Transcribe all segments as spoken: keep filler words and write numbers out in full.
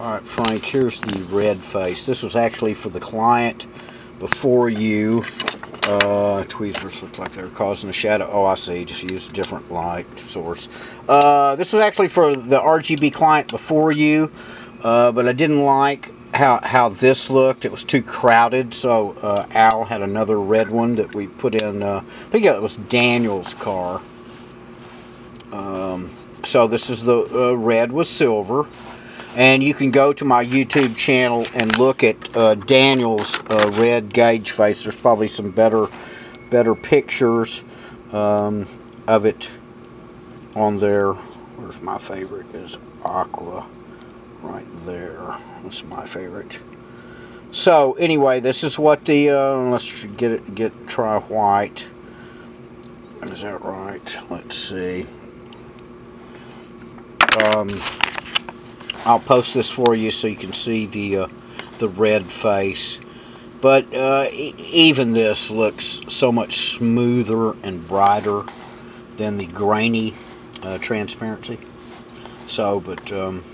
Alright, Frank, here's the red face. This was actually for the client before you. Uh, tweezers look like they're causing a shadow. Oh, I see. Just use a different light source. Uh, this was actually for the R G B client before you, uh, but I didn't like how, how this looked. It was too crowded, so uh, Al had another red one that we put in. Uh, I think it was Daniel's car. Um, so this is the uh, red with silver. And you can go to my YouTube channel and look at uh, Daniel's uh, red gauge face. There's probably some better better pictures um, of it on there. Where's my favorite is Aqua. Right there. That's my favorite. So anyway, this is what the uh, let's get it get try white. Is that right? Let's see. Um I'll post this for you so you can see the uh, the red face, but uh, e even this looks so much smoother and brighter than the grainy uh, transparency. So, but um,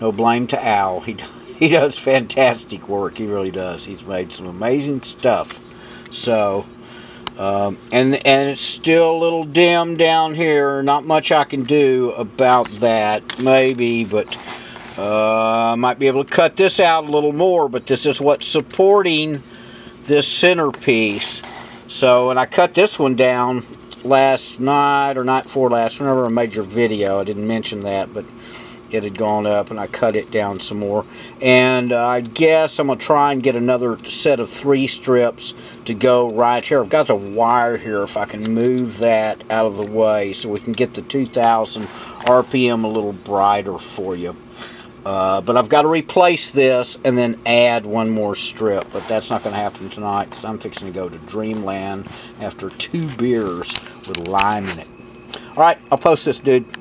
no blame to Al. He he does fantastic work. He really does. He's made some amazing stuff. So, um, and and it's still a little dim down here. Not much I can do about that. Maybe, but. Uh, I might be able to cut this out a little more, but this is what's supporting this centerpiece. So, and I cut this one down last night, or night before last, whenever I made your video. I didn't mention that, but it had gone up, and I cut it down some more. And uh, I guess I'm going to try and get another set of three strips to go right here. I've got the wire here, if I can move that out of the way so we can get the two thousand R P M a little brighter for you. Uh, but I've got to replace this and then add one more strip. But that's not going to happen tonight because I'm fixing to go to Dreamland after two beers with lime in it. All right, I'll post this, dude.